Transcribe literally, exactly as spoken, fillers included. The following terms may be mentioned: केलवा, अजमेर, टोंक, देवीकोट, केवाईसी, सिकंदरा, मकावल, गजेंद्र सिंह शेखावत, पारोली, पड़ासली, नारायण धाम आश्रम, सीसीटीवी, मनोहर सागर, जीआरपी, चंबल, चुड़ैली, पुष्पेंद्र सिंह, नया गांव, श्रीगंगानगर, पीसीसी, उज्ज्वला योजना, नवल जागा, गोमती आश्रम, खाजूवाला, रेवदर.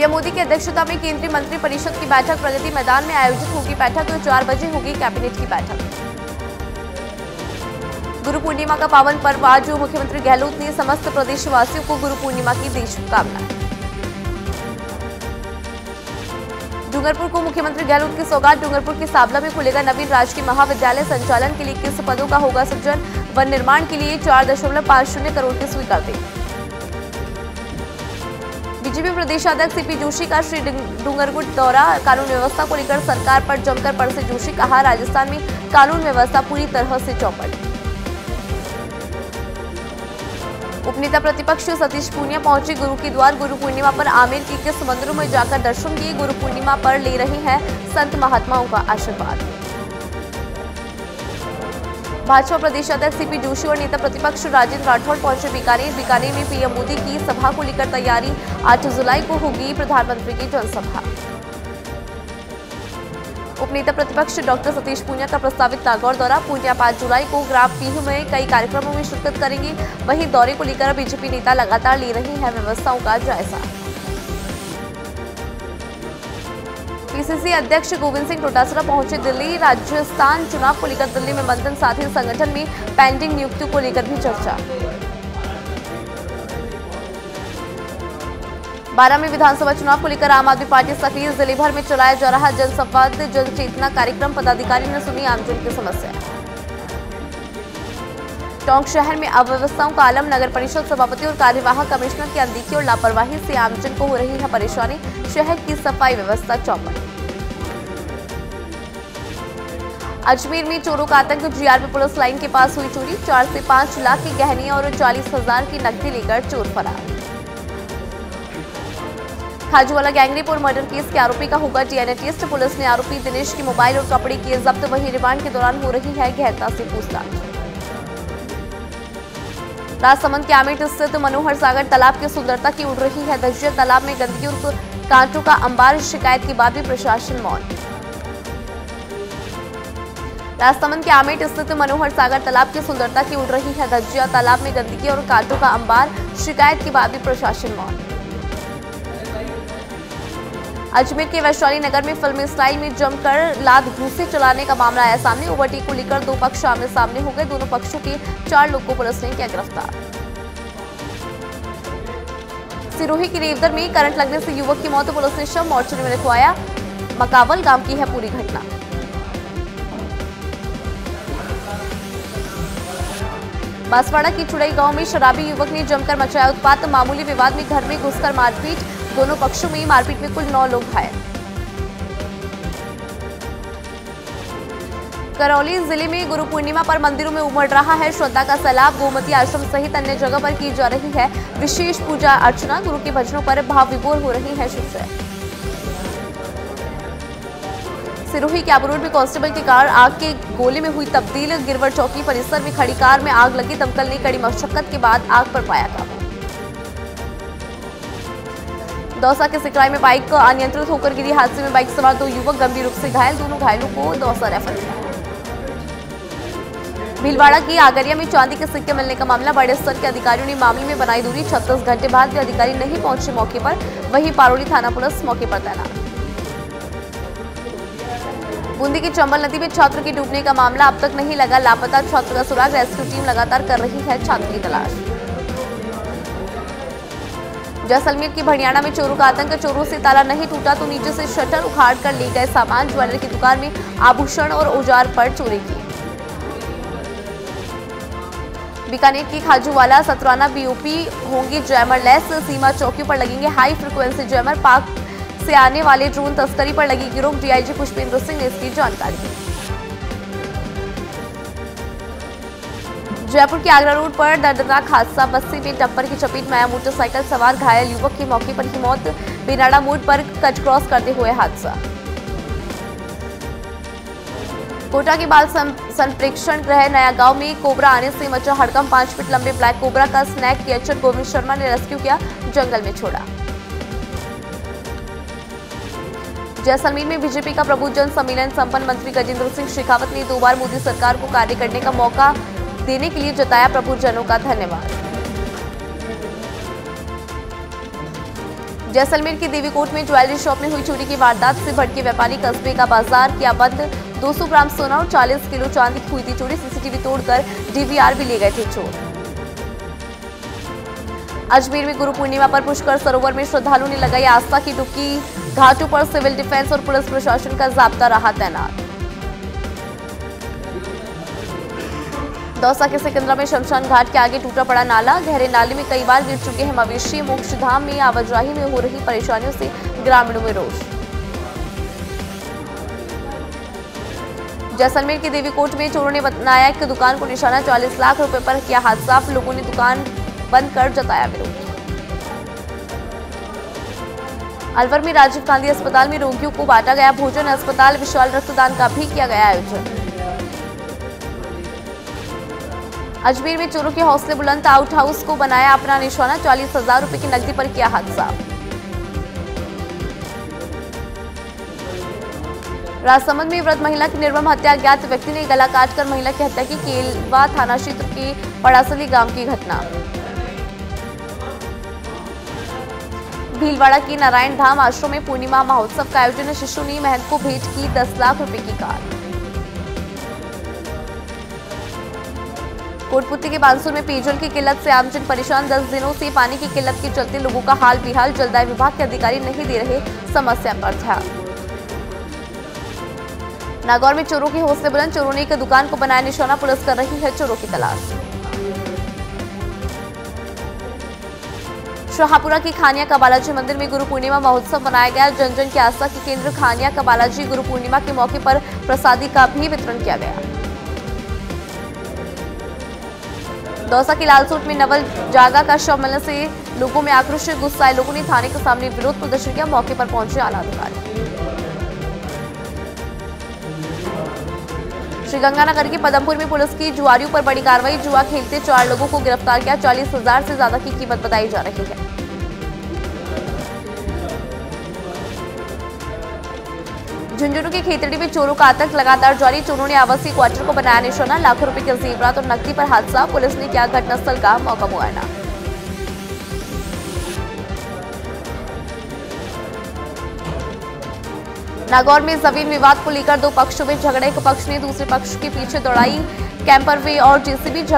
PM Modi की अध्यक्षता में केंद्रीय मंत्रिपरिषद की बैठक प्रगति मैदान में आयोजित होगी। बैठक में चार बजे होगी कैबिनेट की बैठक। गुरु पूर्णिमा का पावन पर्व आज। मुख्यमंत्री गहलोत ने समस्त प्रदेशवासियों को गुरु पूर्णिमा की दी शुभकामना। डूंगरपुर को मुख्यमंत्री गहलोत के सौगात। डूंगरपुर के साबला में खुलेगा नवीन राजकीय महाविद्यालय। संचालन के लिए इक्कीस पदों का होगा सृजन। वन निर्माण के लिए चार दशमलव पांच शून्य करोड़ की स्वीकृति। बीजेपी प्रदेशाध्यक्ष सीपी जोशी का श्री डूंगरगढ़ दौरा। कानून व्यवस्था को लेकर सरकार पर जमकर पड़े जोशी। कहा, राजस्थान में कानून व्यवस्था पूरी तरह से चौपट। उपनेता प्रतिपक्ष सतीश पूनिया पहुंचे गुरु के द्वार। गुरु पूर्णिमा पर आमेट के किस मंदिरों में जाकर दर्शन किए। गुरु पूर्णिमा पर ले रहे हैं संत महात्माओं का आशीर्वाद। भाजपा प्रदेश अध्यक्ष सीपी जोशी और नेता प्रतिपक्ष राजेन्द्र राठौड़ पहुंचे बीकानेर। बीकानेर में पीएम मोदी की सभा को लेकर तैयारी। आठ जुलाई को होगी प्रधानमंत्री की जनसभा। उपनेता प्रतिपक्ष डॉक्टर सतीश पूनिया का प्रस्तावित नागौर दौरा। पूनिया पाँच जुलाई को ग्राम पीहुमेह कई कार्यक्रमों में शिरकत करेंगे। वहीं दौरे को लेकर बीजेपी नेता लगातार ले रहे हैं व्यवस्थाओं का जायजा। पीसीसी अध्यक्ष गोविंद सिंह टोटासरा पहुंचे दिल्ली। राजस्थान चुनाव को लेकर दिल्ली में मंथन। साथ ही संगठन में पेंडिंग नियुक्तियों को लेकर भी चर्चा। बारह में विधानसभा चुनाव को लेकर आम आदमी पार्टी सक्रिय। जिले भर में चलाया जा रहा जनसंवाद जनचेतना कार्यक्रम। पदाधिकारी ने सुनी आमजन की समस्या। टोंक शहर में अव्यवस्थाओं का आलम। नगर परिषद सभापति और कार्यवाहक कमिश्नर की अनदेखी और लापरवाही से आमजन को हो रही है परेशानी। शहर की सफाई व्यवस्था चौपट। अजमेर में चोरों का आतंक। जीआरपी पुलिस लाइन के पास हुई चोरी। चार से पांच लाख की गहनियां और चालीस हजार की नकदी लेकर चोर फरार। खाजूवाला गैंगरेप और मर्डर केस के आरोपी का होगा डीएनए टेस्ट। पुलिस ने आरोपी दिनेश की मोबाइल और कपड़े किए जब्त। वहीं रिमांड के दौरान हो रही है गहनता से पूछताछ। राजसमंद के आमेट स्थित मनोहर सागर तालाब की सुंदरता की उड़ रही है धज्जियां। तालाब में गंदगी और कांटों का अंबार। शिकायत के बाद भी प्रशासन मौन। राजसमंद के आमेट स्थित मनोहर सागर तालाब की सुंदरता की उड़ रही है धज्जियां। तालाब में गंदगी और कांटों का अंबार। शिकायत के बाद भी प्रशासन मौन। अजमेर के वैशाली नगर में फिल्मी स्टाइल में जमकर लात घूंसे चलाने का मामला आया सामने। ओवरटेक को लेकर दो पक्ष आमने सामने हो गए। दोनों पक्षों के चार लोग को पुलिस ने किया गिरफ्तार। सिरोही के रेवदर में करंट लगने से युवक की मौत। पुलिस ने शव मोर्चरी में रखवाया। मकावल गांव की है पूरी घटना। बांसवाड़ा की चुड़ैली गांव में शराबी युवक ने जमकर मचाया उत्पात। मामूली विवाद में घर में घुसकर मारपीट। दोनों पक्षों में मारपीट में कुल नौ लोग घायल। करौली जिले में गुरु पूर्णिमा पर मंदिरों में उमड़ रहा है श्रद्धा का सैलाब। गोमती आश्रम सहित अन्य जगह पर की जा रही है विशेष पूजा अर्चना। गुरु के भजनों पर भाव विभोर हो रही है शिष्य। सिरोही के आबरोड में कांस्टेबल की कार आग के गोले में हुई तब्दील। गिरवर चौकी परिसर में खड़ी कार में आग लगी। दमकल ने कड़ी मशक्कत के बाद आग पर पाया काबू। दौसा के सिकराई में बाइक अनियंत्रित होकर गिरी। हादसे में बाइक सवार दो युवक गंभीर रूप से घायल। दोनों घायलों को दौसा रेफर किया। भीलवाड़ा की आगरिया में चांदी के सिक्के मिलने का मामला। बड़े स्तर के अधिकारियों ने मामले में बनाई दूरी। छत्तीस घंटे बाद भी अधिकारी नहीं पहुंचे मौके पर। वहीं पारोली थाना पुलिस मौके पर तैनात। बूंदी की चंबल नदी में छात्र के डूबने का मामला। अब तक नहीं लगा लापता छात्र का सुराग। रेस्क्यू टीम लगातार कर रही है छात्र की तलाश। जैसलमेर की भड़ियाणा में चोरों का आतंक। चोरों से ताला नहीं टूटा तो नीचे से शटर उखाड़ कर ले गए सामान। ज्वेलरी की दुकान में आभूषण और औजार पर चोरी की। बीकानेर की खाजूवाला सतराना बीओपी होंगी जैमर लेस। सीमा चौकी पर लगेंगे हाई फ्रिक्वेंसी जैमर। पाक से आने वाले ड्रोन तस्करी पर लगी गिरोह। डीआईजी पुष्पेंद्र सिंह ने इसकी जानकारी दी। जयपुर के आगरा रोड पर दर्दनाक हादसा। बस्ती में टप्पर की चपेट में आया मोटरसाइकिल सवार। घायल युवक की मौके पर ही मौत। बिनाड़ा मोड़ पर कट क्रॉस करते हुए हादसा। कोटा के बाल संप्रेक्षण गृह नया गांव में कोबरा आने से मचा हड़कंप। पांच फीट लंबे ब्लैक कोबरा का स्नैक कैचर गोविंद शर्मा ने रेस्क्यू किया। जंगल में छोड़ा। जैसलमेर में बीजेपी का प्रबुद्ध जन सम्मेलन संपन्न। मंत्री गजेंद्र सिंह शेखावत ने दो बार मोदी सरकार को कार्य करने का मौका देने के लिए जताया प्रभुजनों का धन्यवाद। जैसलमेर के देवीकोट में ज्वेलरी शॉप में हुई चोरी की वारदात से भटके व्यापारी, कस्बे का बाजार किया बंद। दो सौ ग्राम सोना और चालीस किलो चांदी की हुई थी चोरी। सीसीटीवी तोड़कर डीवीआर भी ले गए थे चोर। अजमेर में गुरु पूर्णिमा पर पुष्कर सरोवर में श्रद्धालुओं ने लगाई आस्था की डुबकी। घाटों पर सिविल डिफेंस और पुलिस प्रशासन का जाब्ता रहा तैनात। दौसा के सिकंदरा में शमशान घाट के आगे टूटा पड़ा नाला। गहरे नाले में कई बार गिर चुके हैं मवेशी। मोक्षधाम में आवाजाही में हो रही परेशानियों से ग्रामीणों में रोष। जैसलमेर के देवीकोट में चोरों ने नायक की दुकान को निशाना, चालीस लाख रुपए पर किया हादसा। लोगों ने दुकान बंद कर जताया विरोध। अलवर में राजीव गांधी अस्पताल में रोगियों को बांटा गया भोजन। अस्पताल विशाल रक्तदान का भी किया गया आयोजन। अजमेर में चोरों के हौसले बुलंद, आउट हाउस को बनाया अपना निशाना। चालीस हजार रुपए की नकदी पर किया हादसा। राजसमंद में वृद्ध महिला की निर्मम हत्या, अज्ञात व्यक्ति ने गला काटकर महिला की हत्या की। केलवा थाना क्षेत्र के पड़ासली गांव की घटना। भीलवाड़ा के नारायण धाम आश्रम में पूर्णिमा महोत्सव का आयोजन। शिशु ने महंत को भेंट की दस लाख रुपए की कार। कोटपुतली के बानसूर में पेयजल की किल्लत से आमजन परेशान। दस दिनों से पानी की किल्लत के चलते लोगों का हाल बेहाल। जलदाय विभाग के अधिकारी नहीं दे रहे समस्या पर ध्यान। नागौर में चोरों के हौसले बुलंद, चोरों ने एक दुकान को बनाया निशाना। पुलिस कर रही है चोरों की तलाश। शाहपुरा की खानिया का बालाजी मंदिर में गुरु पूर्णिमा महोत्सव मनाया गया। जन जन की आस्था के केंद्र खानिया का बालाजी गुरु पूर्णिमा के मौके पर प्रसादी का भी वितरण किया गया। दौसा के लालसोट में नवल जागा का शव मिलने से लोगों में आक्रोश। गुस्सा आए लोगों ने थाने के सामने विरोध प्रदर्शन किया। मौके पर पहुंचे आला अधिकारी। श्रीगंगानगर के पदमपुर में पुलिस की जुआरियों पर बड़ी कार्रवाई। जुआ खेलते चार लोगों को गिरफ्तार किया। चालीस हजार से ज्यादा की कीमत बताई जा रही है। झुंझुनू के खेतड़ी में चोरों का आतंक लगातार जारी। चोरों ने आवासीय क्वार्टर को बनाया निशाना। लाखों रुपए के जेवरात और नकदी पर हादसा। पुलिस ने किया घटनास्थल का मौका मुआयना। नागौर में जमीन विवाद को लेकर दो पक्षों में झगड़े। एक पक्ष ने दूसरे पक्ष के पीछे दौड़ाई कैंपर वे और जेसीबी।